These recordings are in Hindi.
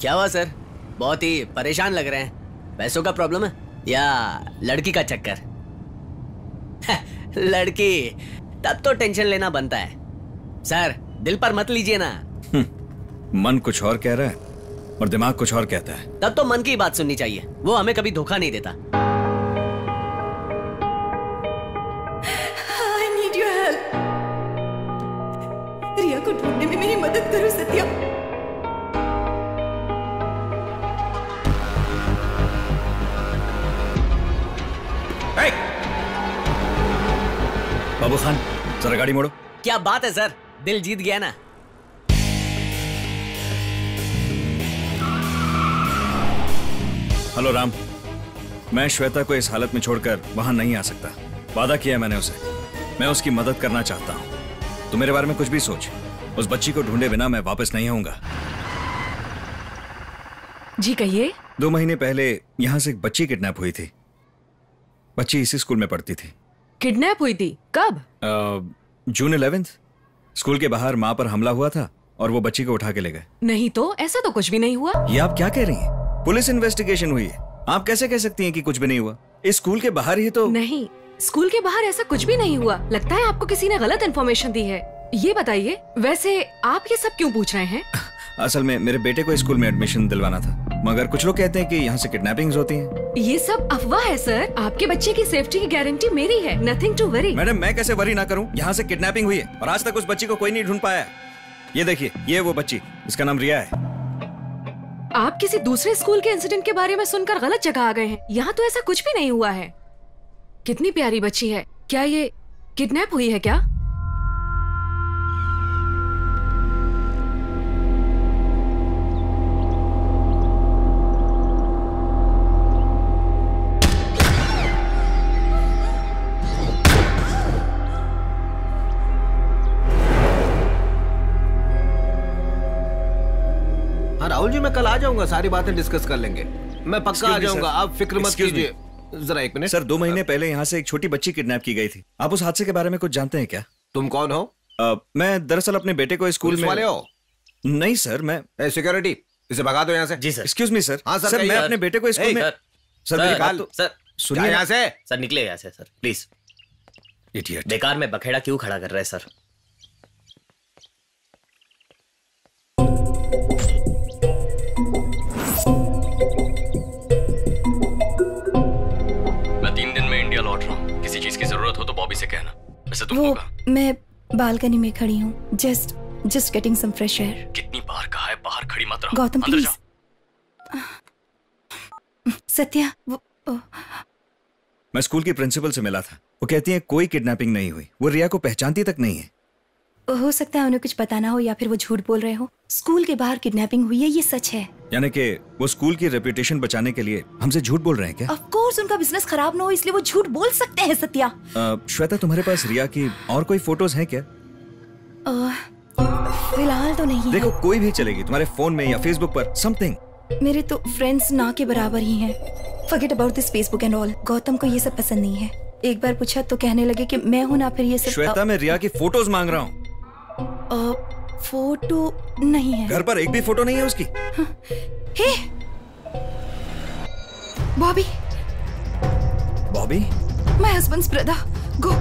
क्या हुआ सर, बहुत ही परेशान लग रहे हैं? पैसों का प्रॉब्लम है या लड़की का चक्कर? लड़की, तब तो टेंशन लेना बनता है सर, दिल पर मत लीजिए ना। मन कुछ और कह रहा है और दिमाग कुछ और कहता है। तब तो मन की बात सुननी चाहिए, वो हमें कभी धोखा नहीं देता। I need your help. रिया को ढूंढने में मेरी मदद करो सत्या। Hey! बाबू खान, जरा गाड़ी मोड़ो। क्या बात है सर, दिल जीत गया ना। हेलो राम, मैं श्वेता को इस हालत में छोड़कर वहां नहीं आ सकता। वादा किया मैंने उसे, मैं उसकी मदद करना चाहता हूं। तू मेरे बारे में कुछ भी सोच, उस बच्ची को ढूंढे बिना मैं वापस नहीं आऊंगा। जी कहिए। 2 महीने पहले यहां से एक बच्ची किडनैप हुई थी। बच्ची इसी स्कूल में पढ़ती थी। किडनैप हुई थी? कब? जून 11th। स्कूल के बाहर माँ पर हमला हुआ था और वो बच्ची को उठा के ले गए। नहीं तो ऐसा तो कुछ भी नहीं हुआ। ये आप क्या कह रही है? पुलिस इन्वेस्टिगेशन हुई है, आप कैसे कह सकती हैं कि कुछ भी नहीं हुआ? इस स्कूल के बाहर ही तो। नहीं, स्कूल के बाहर ऐसा कुछ भी नहीं हुआ। लगता है आपको किसी ने गलत इन्फॉर्मेशन दी है। ये बताइए, वैसे आप ये सब क्यों पूछ रहे हैं? असल में मेरे बेटे को स्कूल में एडमिशन दिलवाना था, मगर कुछ लोग कहते हैं कि यहाँ से किडनैपिंग्स होती हैं। ये सब अफवाह है सर, आपके बच्चे की सेफ्टी की गारंटी मेरी है। Nothing to worry. मैडम, मैं कैसे वरी ना करूँ? यहाँ से किडनैपिंग हुई है और आज तक उस बच्ची को कोई नहीं ढूंढ पाया। ये देखिए, ये वो बच्ची, इसका नाम रिया है। आप किसी दूसरे स्कूल के इंसिडेंट के बारे में सुनकर गलत जगह आ गए हैं। यहाँ तो ऐसा कुछ भी नहीं हुआ है। कितनी प्यारी बच्ची है। क्या ये किडनैप हुई है क्या? राहुल जी, मैं कल आ जाऊंगा, सारी बातें डिस्कस कर लेंगे। मैं पक्का आ जाऊंगा, आप फिक्र मत कीजिए। जरा एक मिनट सर, 2 महीने पहले यहाँ से एक छोटी बच्ची किडनैप की गई थी। आप उस हादसे के बारे में कुछ जानते हैं क्या? तुम कौन हो? मैं दरअसल अपने बेटे को स्कूल में वाले हो? नहीं सर, मैं सिक्योरिटी, इसे भगा दो यहाँ से। जी सर। Excuse me sir. हाँ सर, मैं अपने बेटे को स्कूल में। सर सुनिए, यहाँ से सर, निकले यहाँ से सर प्लीज। इडियट, बेकार में बखेड़ा क्यों खड़ा कर रहे हैं सर? से कहना वैसे तुम होगा। मैं बालकनी में खड़ी हूँ, just getting some fresh air. कितनी बार कहा है बाहर खड़ी मत रहो। गौतम प्लीज। सत्या, मैं स्कूल की प्रिंसिपल से मिला था, वो कहती है कोई किडनैपिंग नहीं हुई। वो रिया को पहचानती तक नहीं है। हो सकता है उन्हें कुछ पता ना हो या फिर वो झूठ बोल रहे हो। स्कूल के बाहर किडनैपिंग हुई है, ये सच है। यानी कि वो स्कूल की रेपुटेशन बचाने के लिए हमसे झूठ बोल रहे हैं क्या? ऑफ कोर्स, उनका बिजनेस खराब ना हो इसलिए वो झूठ बोल सकते हैं। सत्या। श्वेता, तुम्हारे पास रिया की और कोई फोटोज हैं क्या? फिलहाल तो नहीं। देखो कोई भी चलेगी, तुम्हारे फोन में या फेसबुक पर समथिंग। मेरे तो फ्रेंड्स ना के बराबर ही हैं। Forget about this Facebook and all. Gautam को ये सब पसंद नहीं है। एक बार पूछा तो कहने लगे कि मैं हूँ ना फिर ये सब। श्वेता, मैं रिया की फोटोज मांग रहा हूँ। फोटो नहीं है घर पर, एक भी फोटो नहीं है उसकी। Hey Bobby, Bobby my husband's brother, go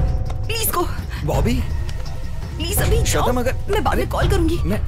please, go Bobby please अभी। श्वेता मगर, मैं बाद में कॉल करूंगी। मैं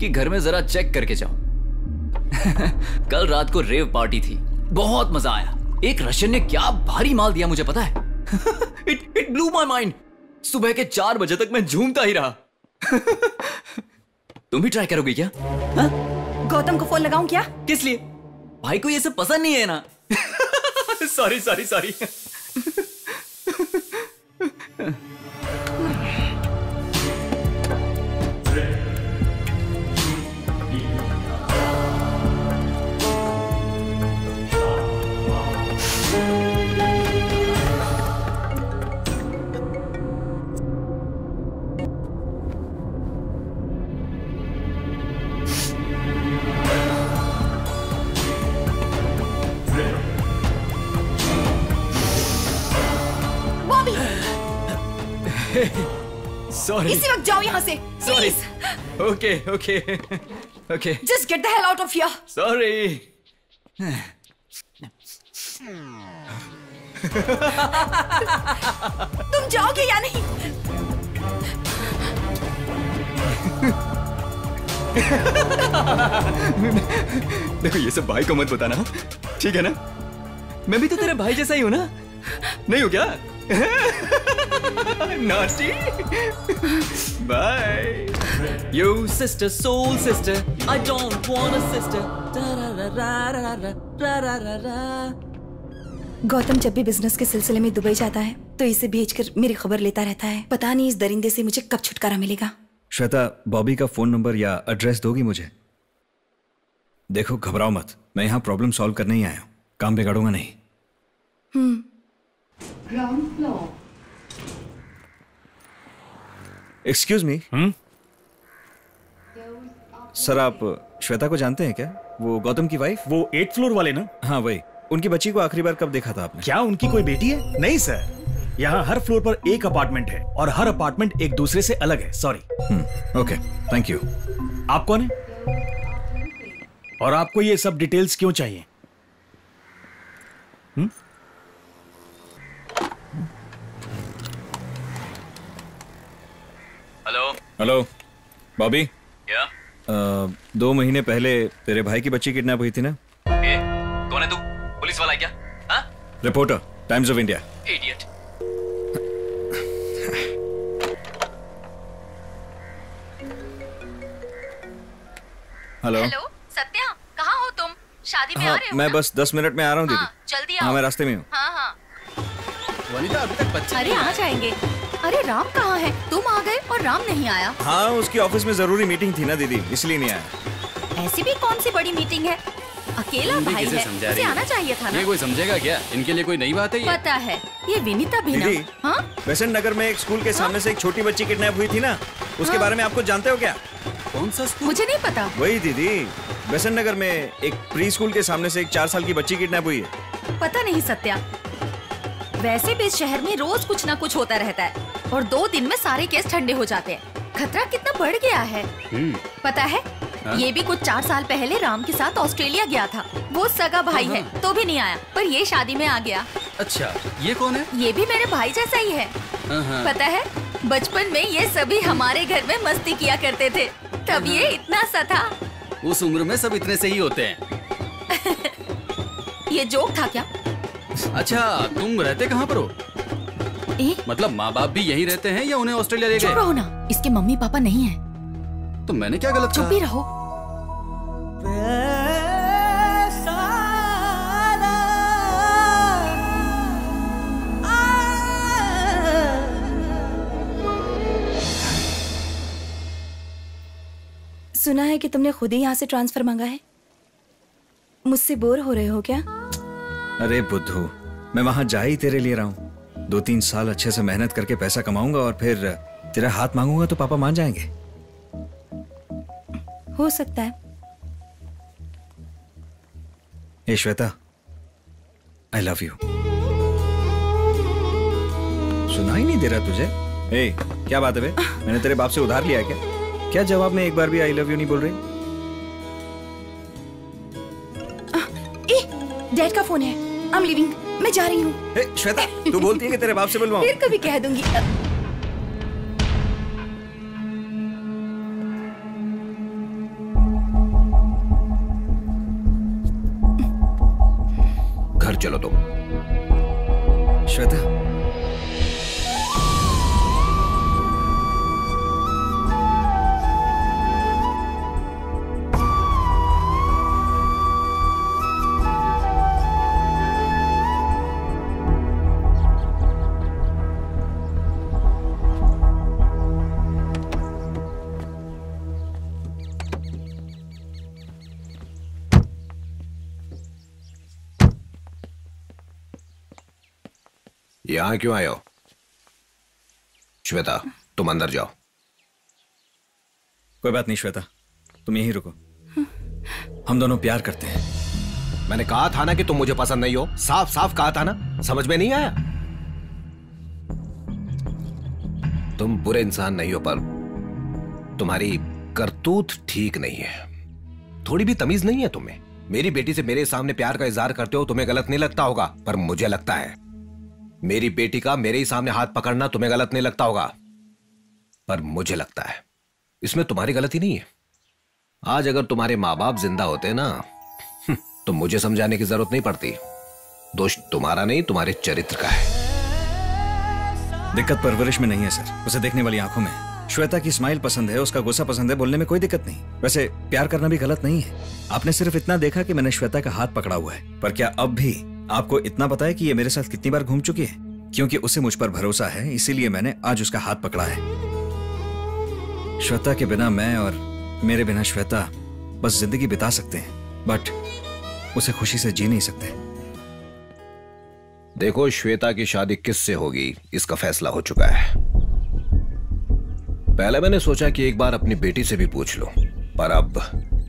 कि घर में जरा चेक करके जाओ। कल रात को रेव पार्टी थी, बहुत मजा आया। एक रशियन ने क्या भारी माल दिया मुझे पता है। It blew my mind. सुबह के 4 बजे तक मैं झूमता ही रहा। तुम भी ट्राई करोगे क्या? गौतम को फोन लगाऊं क्या? किस लिए? भाई को ये सब पसंद नहीं है ना। Sorry sorry sorry. Sorry. इसी वक्त जाओ यहाँ से। Sorry. Okay, okay, okay. Just get the hell out of here. Sorry. तुम जाओगे या नहीं? देखो ये सब भाई को मत बताना, ठीक है ना? मैं भी तो तेरा भाई जैसा ही हूँ ना? नहीं हो क्या? Naughty. Bye. You sister, soul sister. I don't want a sister. Gautam जब भी बिजनेस के सिलसिले में दुबई जाता है तो इसे भेजकर मेरी खबर लेता रहता है। पता नहीं इस दरिंदे से मुझे कब छुटकारा मिलेगा। श्वेता, बॉबी का फोन नंबर या एड्रेस दोगी मुझे? देखो घबराओ मत, मैं यहाँ प्रॉब्लम सॉल्व करने ही आया हूँ, काम बिगाड़ूंगा नहीं। Ground floor. Excuse me sir, आप श्वेता को जानते हैं क्या? वो गौतम की वाइफ, वो 8th फ्लोर वाले ना? हाँ वही। उनकी बच्ची को आखिरी बार कब देखा था आपने? क्या उनकी कोई बेटी है? नहीं सर, यहाँ हर फ्लोर पर एक अपार्टमेंट है और हर अपार्टमेंट एक दूसरे से अलग है। सॉरी। Okay thank you. आप कौन है और आपको ये सब डिटेल्स क्यों चाहिए? Hello Bobby. क्या 2 महीने पहले तेरे भाई की बच्ची किडनैप हुई थी ना? ए, कौन है तू? पुलिस वाला है क्या? हा? Reporter, Times of India. Idiot. Hello Satya, कहाँ हो तुम? शादी में आ रहे हो? मैं बस 10 मिनट में आ रहा हूँ दीदी। जल्दी आओ। हाँ मैं रास्ते में हूँ। वनिता अभी तक बच्चा? अरे आ जाएंगे। अरे राम कहाँ है? तुम आ गए और राम नहीं आया। हाँ उसकी ऑफिस में जरूरी मीटिंग थी ना दीदी, इसलिए नहीं आया। ऐसी भी कौन सी बड़ी मीटिंग है? अकेला भाई है, उसे आना चाहिए था ना। ये कोई समझेगा क्या? इनके लिए कोई नई बात है ये? पता है ये विनीता भी ना। हाँ वसंत नगर में एक स्कूल के सामने से एक छोटी बच्ची किडनैप हुई थी ना, उसके बारे में आपको जानते हो क्या? कौन सा स्कूल? मुझे नहीं पता। वही दीदी, वसंत नगर में एक प्री स्कूल के सामने से एक 4 साल की बच्ची किडनैप हुई है। पता नहीं सत्या, वैसे भी इस शहर में रोज कुछ ना कुछ होता रहता है और 2 दिन में सारे केस ठंडे हो जाते हैं। खतरा कितना बढ़ गया है। पता है ये भी कुछ 4 साल पहले राम के साथ ऑस्ट्रेलिया गया था। वो सगा भाई है तो भी नहीं आया, पर ये शादी में आ गया। अच्छा ये कौन है? ये भी मेरे भाई जैसा ही है। पता है बचपन में ये सभी हमारे घर में मस्ती किया करते थे, तब ये इतना सा था। उस उम्र में सब इतने से ही होते हैं। ये जोक था क्या? अच्छा तुम रहते कहाँ पर हो? मतलब माँ बाप भी यहीं रहते हैं या उन्हें ऑस्ट्रेलिया ले गए? चुप रहो ना, इसके मम्मी पापा नहीं हैं। तो मैंने क्या गलत कहा? चुप ही रहो। सुना है कि तुमने खुद ही यहाँ से ट्रांसफर मांगा है। मुझसे बोर हो रहे हो क्या? अरे बुद्धू, मैं वहाँ जा ही तेरे लिए रहा हूँ। 2-3 साल अच्छे से मेहनत करके पैसा कमाऊंगा और फिर तेरा हाथ मांगूंगा तो पापा मान जाएंगे। हो सकता है। ए श्वेता, आई लव यू। सुना ही नहीं दे रहा तुझे? ए, क्या बात है बे? मैंने तेरे बाप से उधार लिया क्या? क्या जवाब में एक बार भी आई लव यू नहीं बोल रही? ए, डैड का फोन है। आई एम लिविंग, मैं जा रही हूँ। श्वेता तू बोलती है कि तेरे बाप से बुलवाऊं? फिर कभी कह दूंगी। घर चलो तुम। श्वेता यहाँ क्यों आए हो? श्वेता तुम अंदर जाओ। कोई बात नहीं श्वेता, तुम यहीं रुको, हम दोनों प्यार करते हैं। मैंने कहा था ना कि तुम मुझे पसंद नहीं हो, साफ साफ कहा था ना, समझ में नहीं आया? तुम बुरे इंसान नहीं हो पर तुम्हारी करतूत ठीक नहीं है, थोड़ी भी तमीज नहीं है तुम्हें। मेरी बेटी से मेरे सामने प्यार का इजहार करते हो, तुम्हें गलत नहीं लगता होगा, पर मुझे लगता है। मेरी बेटी का मेरे ही सामने हाथ पकड़ना तुम्हें गलत नहीं लगता होगा, पर मुझे लगता है। इसमें तुम्हारी गलती नहीं है। आज अगर तुम्हारे माँ बाप जिंदा होते ना तो मुझे समझाने की जरूरत नहीं पड़ती। दोष तुम्हारा नहीं, तुम्हारे चरित्र का है। दिक्कत परवरिश में नहीं है सर, उसे देखने वाली आंखों में। श्वेता की स्माइल पसंद है, उसका गुस्सा पसंद है, बोलने में कोई दिक्कत नहीं। वैसे प्यार करना भी गलत नहीं है। आपने सिर्फ इतना देखा कि मैंने श्वेता का हाथ पकड़ा हुआ है, पर क्या अब भी आपको इतना पता है कि ये मेरे साथ कितनी बार घूम चुकी है? क्योंकि उसे मुझ पर भरोसा है, इसीलिए मैंने आज उसका हाथ पकड़ा है। श्वेता के बिना मैं और मेरे बिना श्वेता बस जिंदगी बिता सकते हैं, बट उसे खुशी से जी नहीं सकते। देखो श्वेता की शादी किससे होगी इसका फैसला हो चुका है। पहले मैंने सोचा कि एक बार अपनी बेटी से भी पूछ लो, पर अब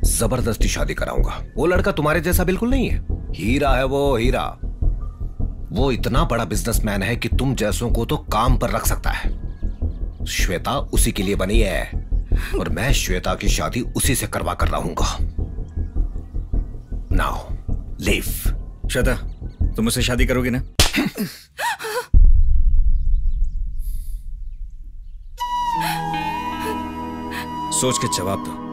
जबरदस्ती शादी कराऊंगा। वो लड़का तुम्हारे जैसा बिल्कुल नहीं है, हीरा है वो, हीरा। वो इतना बड़ा बिजनेसमैन है कि तुम जैसों को तो काम पर रख सकता है। श्वेता उसी के लिए बनी है और मैं श्वेता की शादी उसी से करवा कर रहूंगा। Now leave. श्वेता तुम उससे शादी करोगी ना? सोच के जवाब दो।